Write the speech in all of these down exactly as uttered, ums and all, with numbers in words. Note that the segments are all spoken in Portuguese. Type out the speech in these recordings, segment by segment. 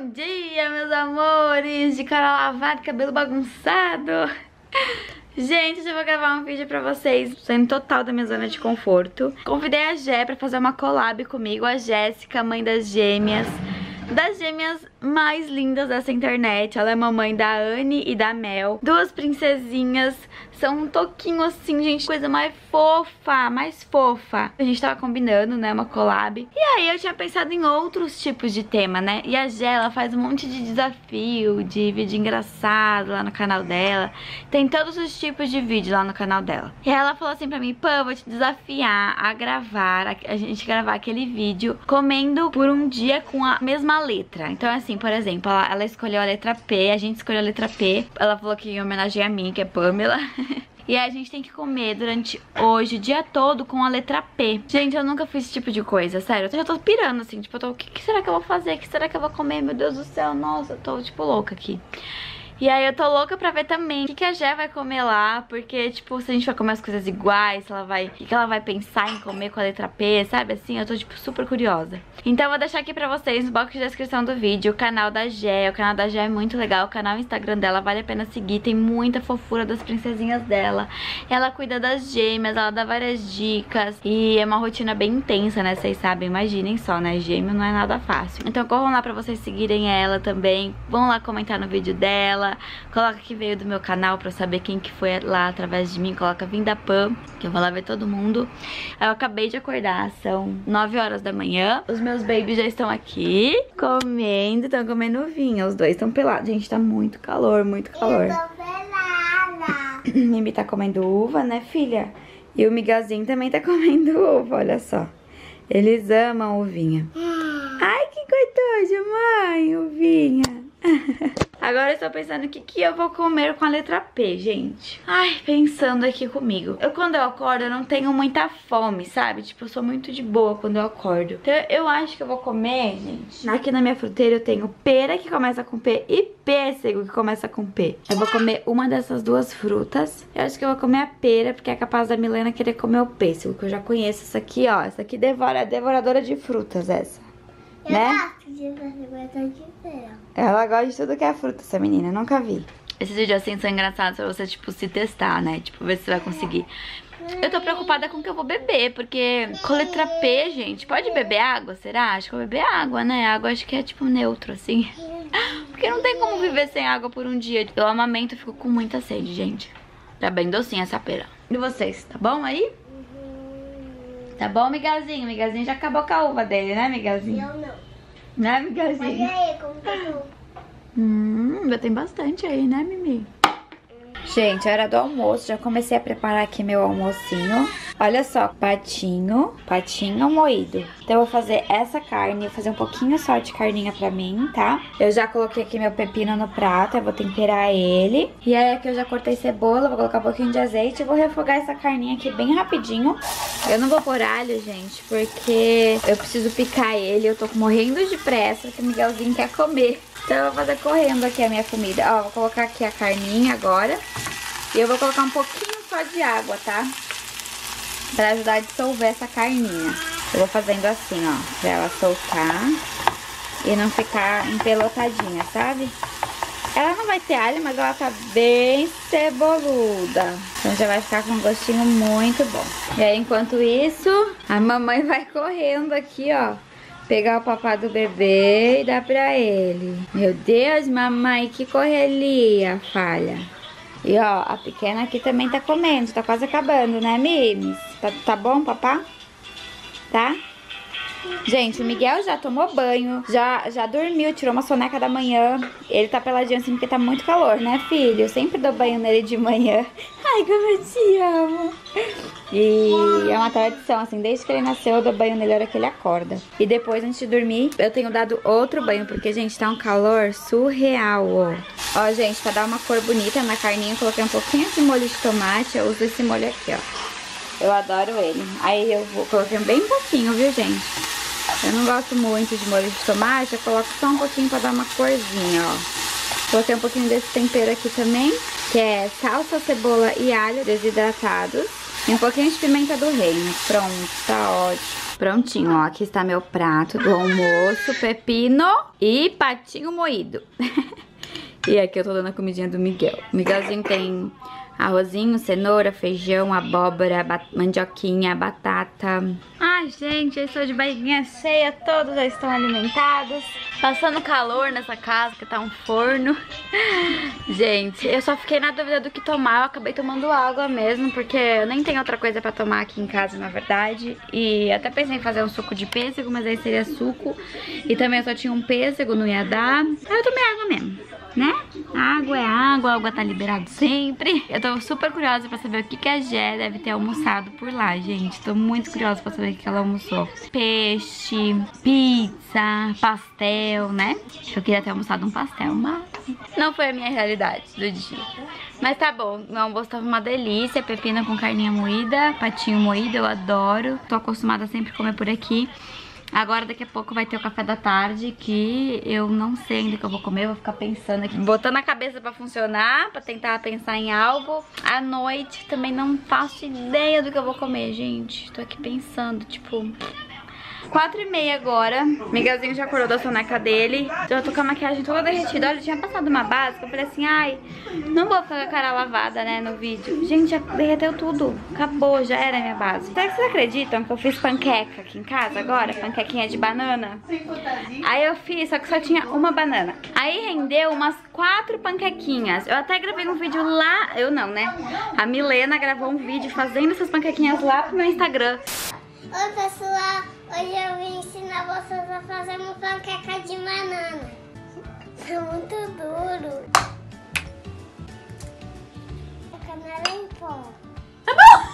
Bom dia, meus amores, de cara lavada, cabelo bagunçado. Gente, eu vou gravar um vídeo pra vocês, saindo total da minha zona de conforto. Convidei a Jé pra fazer uma collab comigo, a Jéssica, mãe das gêmeas. Das gêmeas mais lindas dessa internet. Ela é mamãe da Anne e da Mel. Duas princesinhas. São um toquinho assim, gente. Coisa mais fofa, mais fofa. A gente tava combinando, né, uma collab. E aí eu tinha pensado em outros tipos de tema, né. E a Jé, ela faz um monte de desafio, de vídeo engraçado lá no canal dela. Tem todos os tipos de vídeo lá no canal dela. E ela falou assim pra mim: Pam, vou te desafiar a gravar, a gente gravar aquele vídeo comendo por um dia com a mesma letra. Então assim, por exemplo, ela, ela escolheu a letra P, a gente escolheu a letra P. Ela falou que em homenagem a mim, que é Pamela. E a gente tem que comer durante hoje, o dia todo, com a letra P. Gente, eu nunca fiz esse tipo de coisa, sério. Eu já tô pirando, assim, tipo, eu tô, o que, que será que eu vou fazer? O que será que eu vou comer? Meu Deus do céu, nossa, eu tô, tipo, louca aqui. E aí eu tô louca pra ver também o que, que a Jé vai comer lá, porque, tipo, se a gente vai comer as coisas iguais, se ela vai, o que, que ela vai pensar em comer com a letra P, sabe? Assim, eu tô, tipo, super curiosa. Então eu vou deixar aqui pra vocês, no box de descrição do vídeo, o canal da Jé. O canal da Jé é muito legal, o canal Instagram dela vale a pena seguir, tem muita fofura das princesinhas dela. Ela cuida das gêmeas, ela dá várias dicas, e é uma rotina bem intensa, né? Vocês sabem, imaginem só, né? Gêmeo não é nada fácil. Então corram lá pra vocês seguirem ela também, vão lá comentar no vídeo dela. Coloca que veio do meu canal pra eu saber quem que foi lá através de mim. Coloca vim da Pam, que eu vou lá ver todo mundo. Eu acabei de acordar, são nove horas da manhã. Os meus babies já estão aqui comendo, estão comendo vinho. Os dois estão pelados, gente, tá muito calor, muito calor. Eu tô pelada. Mimi tá comendo uva, né, filha? E o Miguelzinho também tá comendo uva, olha só. Eles amam uvinha. Ai, que gostoso, mãe, uvinha. Agora eu estou pensando o que, que eu vou comer com a letra P, gente. Ai, pensando aqui comigo. Eu, quando eu acordo, eu não tenho muita fome, sabe? Tipo, eu sou muito de boa quando eu acordo. Então eu acho que eu vou comer, gente. Aqui na minha fruteira eu tenho pera, que começa com P, e pêssego, que começa com P. Eu vou comer uma dessas duas frutas. Eu acho que eu vou comer a pera, porque é capaz da Milena querer comer o pêssego, que eu já conheço essa aqui, ó. Essa aqui devora, é devoradora de frutas, essa. Eu né? gosto de fazer de pera. Ela gosta de tudo que é fruta, essa menina, eu nunca vi. Esses vídeos assim são engraçados pra você, tipo, se testar, né? Tipo, ver se você vai conseguir. Eu tô preocupada com o que eu vou beber, porque com letra P, gente, pode beber água, será? Acho que eu vou beber água, né? Água acho que é, tipo, neutro, assim. Porque não tem como viver sem água por um dia. Eu amamento e fico com muita sede, gente. Tá bem docinha essa pera. E vocês, tá bom aí? Tá bom, Miguelzinho? Miguelzinho já acabou com a uva dele, né, Miguelzinho? Eu não. Né, Miguelzinho? Mas aí, como que Hum, já tem bastante aí, né, Mimi? Gente, era do almoço, já comecei a preparar aqui meu almocinho. Olha só, patinho, patinho moído. Então eu vou fazer essa carne, vou fazer um pouquinho só de carninha pra mim, tá? Eu já coloquei aqui meu pepino no prato, eu vou temperar ele. E aí aqui eu já cortei cebola, vou colocar um pouquinho de azeite e vou refogar essa carninha aqui bem rapidinho. Eu não vou pôr alho, gente, porque eu preciso picar ele, eu tô morrendo de pressa, porque o Miguelzinho quer comer. Então eu vou fazer correndo aqui a minha comida. Ó, vou colocar aqui a carninha agora. E eu vou colocar um pouquinho só de água, tá? Pra ajudar a dissolver essa carninha. Eu vou fazendo assim, ó, pra ela soltar e não ficar empelotadinha, sabe? Ela não vai ter alho, mas ela tá bem ceboluda. Então já vai ficar com um gostinho muito bom. E aí, enquanto isso, a mamãe vai correndo aqui, ó, pegar o papá do bebê e dar pra ele. Meu Deus, mamãe, que correria, falha. E ó, a pequena aqui também tá comendo, tá quase acabando, né, Mimes? Tá, tá bom, papá? Tá? Gente, o Miguel já tomou banho, já, já dormiu, tirou uma soneca da manhã. Ele tá peladinho assim porque tá muito calor, né, filho? Eu sempre dou banho nele de manhã. Ai, como eu te amo. E é uma tradição, assim, desde que ele nasceu eu dou banho nele na hora que ele acorda. E depois, antes de dormir, eu tenho dado outro banho, porque, gente, tá um calor surreal, ó. Ó, gente, pra dar uma cor bonita na carninha, eu coloquei um pouquinho de molho de tomate. Eu uso esse molho aqui, ó. Eu adoro ele. Aí eu vou colocando bem pouquinho, viu, gente? Eu não gosto muito de molho de tomate, eu coloco só um pouquinho pra dar uma corzinha, ó. Coloquei um pouquinho desse tempero aqui também, que é salsa, cebola e alho desidratados. E um pouquinho de pimenta do reino. Pronto, tá ótimo. Prontinho, ó. Aqui está meu prato do almoço, pepino e patinho moído. E aqui eu tô dando a comidinha do Miguel. O Miguelzinho tem arrozinho, cenoura, feijão, abóbora, bat mandioquinha, batata. Ai, gente, eu estou de barriguinha cheia, todos já estão alimentados. Passando calor nessa casa, que tá um forno. Gente, eu só fiquei na dúvida do que tomar, eu acabei tomando água mesmo, porque eu nem tenho outra coisa pra tomar aqui em casa, na verdade. E até pensei em fazer um suco de pêssego, mas aí seria suco. E também eu só tinha um pêssego, não ia dar. Aí eu tomei água mesmo, né? Água é água, a água tá liberada sempre. Eu tô super curiosa pra saber o que, que a Jé deve ter almoçado por lá, gente. Tô muito curiosa pra saber o que ela almoçou. Peixe, pizza, pastel, né? Eu queria ter almoçado um pastel, mas não foi a minha realidade do dia. Mas tá bom, meu almoço tava uma delícia. Pepino com carninha moída, patinho moído, eu adoro. Tô acostumada a sempre comer por aqui. Agora daqui a pouco vai ter o café da tarde, que eu não sei ainda o que eu vou comer. Eu vou ficar pensando aqui, botando a cabeça pra funcionar, pra tentar pensar em algo. À noite também não faço ideia do que eu vou comer, gente. Tô aqui pensando, tipo... Quatro e meia agora. Miguelzinho já acordou da soneca dele. Já tô com a maquiagem toda derretida. Olha, eu tinha passado uma básica. Eu falei assim, ai, não vou ficar com a cara lavada, né, no vídeo. Gente, já derreteu tudo. Acabou, já era a minha base. Será que vocês acreditam que eu fiz panqueca aqui em casa agora? Panquequinha de banana. Aí eu fiz, só que só tinha uma banana. Aí rendeu umas quatro panquequinhas. Eu até gravei um vídeo lá. Eu não, né? A Milena gravou um vídeo fazendo essas panquequinhas lá pro meu Instagram. Oi, pessoal, hoje eu vim ensinar vocês a fazer uma panqueca de banana. Tá muito duro. A canela em pó. Tá bom!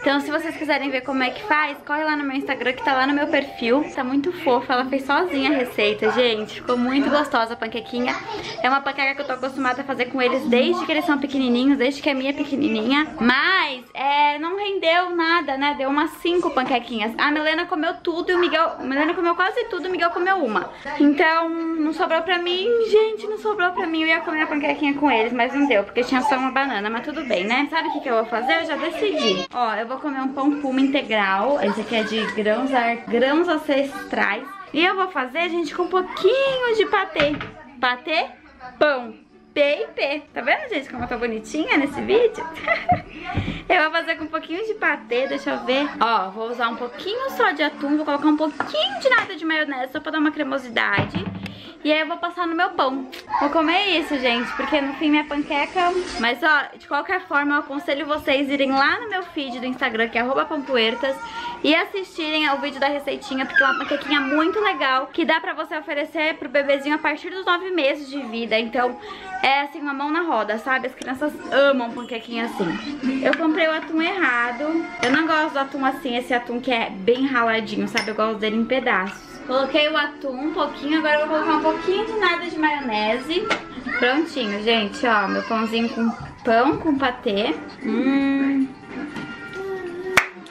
Então, se vocês quiserem ver como é que faz, corre lá no meu Instagram, que tá lá no meu perfil. Tá muito fofa, ela fez sozinha a receita, gente. Ficou muito gostosa a panquequinha. É uma panqueca que eu tô acostumada a fazer com eles desde que eles são pequenininhos, desde que a minha é pequenininha. Mas, é, não rendeu nada, né? Deu umas cinco panquequinhas. A Milena comeu tudo e o Miguel... A Milena comeu quase tudo, o Miguel comeu uma. Então, não sobrou pra mim, gente, não sobrou pra mim. Eu ia comer a panquequinha com eles, mas não deu, porque tinha só uma banana, mas tudo bem, né? Sabe o que que eu vou fazer? Eu já decidi. Ó, eu vou comer um pão puma integral. Esse aqui é de grãos, grãos ancestrais. E eu vou fazer, gente, com um pouquinho de patê. Patê, pão, P e P. Tá vendo, gente, como eu tô bonitinha nesse vídeo? Eu vou fazer com um pouquinho de patê, deixa eu ver. Ó, vou usar um pouquinho só de atum. Vou colocar um pouquinho de nada de maionese, só pra dar uma cremosidade. E aí eu vou passar no meu pão. Vou comer isso, gente, porque no fim minha panqueca... Mas, ó, de qualquer forma, eu aconselho vocês irem lá no meu feed do Instagram, que é arroba Pam Puertas, e assistirem ao vídeo da receitinha, porque é uma panquequinha muito legal, que dá pra você oferecer pro bebezinho a partir dos nove meses de vida. Então, é assim, uma mão na roda, sabe? As crianças amam panquequinha assim. Eu comprei o atum errado. Eu não gosto do atum assim, esse atum que é bem raladinho, sabe? Eu gosto dele em pedaços. Coloquei o atum um pouquinho, agora eu vou colocar um pouquinho de nada de maionese. Prontinho, gente, ó, meu pãozinho com pão, com patê. Hum.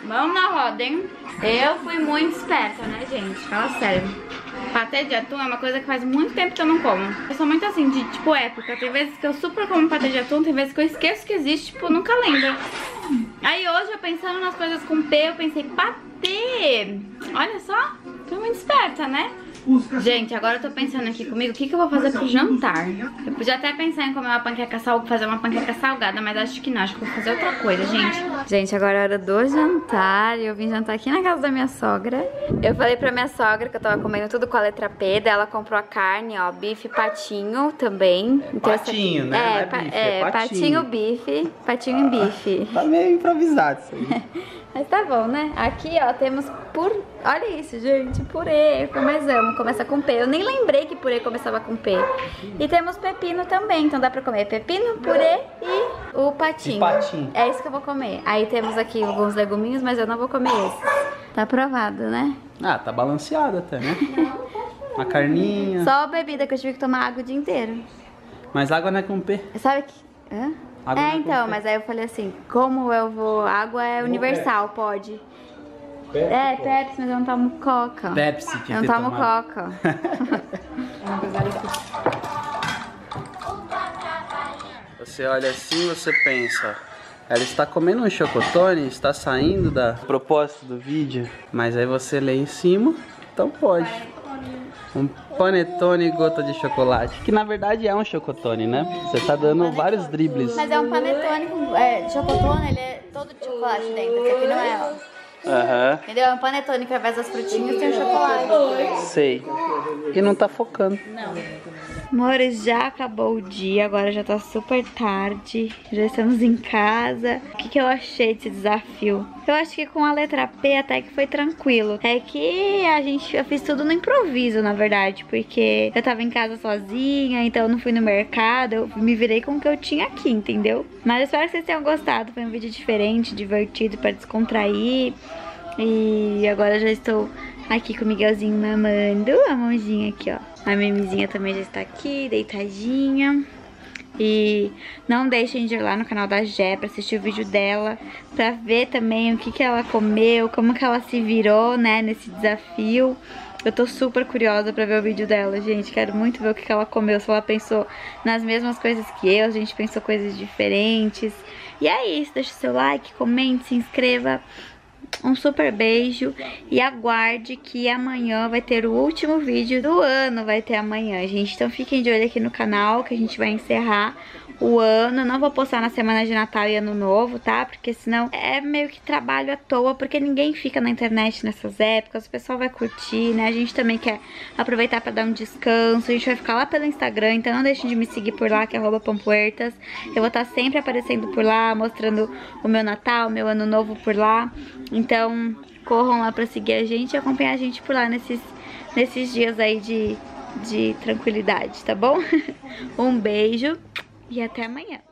Mão na roda, hein? Eu fui muito esperta, né, gente? Fala sério. Patê de atum é uma coisa que faz muito tempo que eu não como. Eu sou muito assim, de tipo época. Tem vezes que eu super como patê de atum, tem vezes que eu esqueço que existe, tipo, nunca lembro. Aí hoje, eu pensando nas coisas com P, eu pensei, patê! Olha só, tô muito esperta, né? Gente, agora eu tô pensando aqui comigo, o que que eu vou fazer pro jantar? Eu podia até pensar em comer uma panqueca salgada, fazer uma panqueca salgada, mas acho que não, acho que vou fazer outra coisa, gente. Gente, agora é hora do jantar e eu vim jantar aqui na casa da minha sogra. Eu falei pra minha sogra que eu tava comendo tudo com a letra P, daí ela comprou a carne, ó, bife patinho também. É, então, patinho, essa... né? É, é, pa bife, é, é patinho, patinho, bife, patinho ah, e bife. Tá meio improvisado isso aí. Mas tá bom, né? Aqui, ó, temos por... Olha isso, gente, purê, como mais amo. Começa com P. Eu nem lembrei que purê começava com P. E temos pepino também, então dá pra comer pepino, purê e o patinho. E patinho. É isso que eu vou comer. Aí temos aqui alguns leguminhos, mas eu não vou comer esses. Tá aprovado, né? Ah, tá balanceado até, né? Uma carninha. Só a bebida, que eu tive que tomar água o dia inteiro. Mas água não é com P. Sabe que... Hã? Água é, então, com mas P. Aí eu falei assim, como eu vou... Água é universal, pode... Pepsi, é, Pepsi, mas eu não tomo coca. Pepsi, que eu não tomo tomado. Coca. Você olha assim, você pensa, Ela está comendo um chocotone, está saindo da propósito do vídeo. Mas aí você lê em cima, então pode. Um panetone gota de chocolate. Que na verdade é um chocotone, né? Você tá dando vários dribles. Mas é um panetone com... É, chocotone, ele é todo de chocolate dentro, porque aqui não é, ó. Uhum. Entendeu? É um panetone que ao invés das frutinhas tem um chocolate. Sei. E não tá focando. Não. Amores, já acabou o dia, agora já tá super tarde. Já estamos em casa. O que, que eu achei desse desafio? Eu acho que com a letra P até que foi tranquilo. É que a gente, eu fiz tudo no improviso, na verdade. Porque eu tava em casa sozinha, então eu não fui no mercado. Eu me virei com o que eu tinha aqui, entendeu? Mas eu espero que vocês tenham gostado. Foi um vídeo diferente, divertido, pra descontrair. E agora já estou aqui com o Miguelzinho mamando a mãozinha aqui, ó. A mimizinha também já está aqui, deitadinha. E não deixem de ir lá no canal da Jé pra assistir o vídeo dela, pra ver também o que que ela comeu, como que ela se virou, né, nesse desafio. Eu tô super curiosa pra ver o vídeo dela, gente. Quero muito ver o que que ela comeu, se ela pensou nas mesmas coisas que eu, a gente pensou coisas diferentes. E é isso, deixa o seu like, comente, se inscreva. Um super beijo e aguarde que amanhã vai ter o último vídeo do ano, vai ter amanhã, gente. Então fiquem de olho aqui no canal que a gente vai encerrar o ano. Não vou postar na semana de Natal e Ano Novo, tá? Porque senão é meio que trabalho à toa, porque ninguém fica na internet nessas épocas, o pessoal vai curtir, né? A gente também quer aproveitar pra dar um descanso, a gente vai ficar lá pelo Instagram, então não deixem de me seguir por lá, que é arroba Pam Puertas. Eu vou estar sempre aparecendo por lá, mostrando o meu Natal, o meu Ano Novo por lá. Então corram lá pra seguir a gente e acompanhar a gente por lá nesses, nesses dias aí de, de tranquilidade, tá bom? Um beijo! E até amanhã.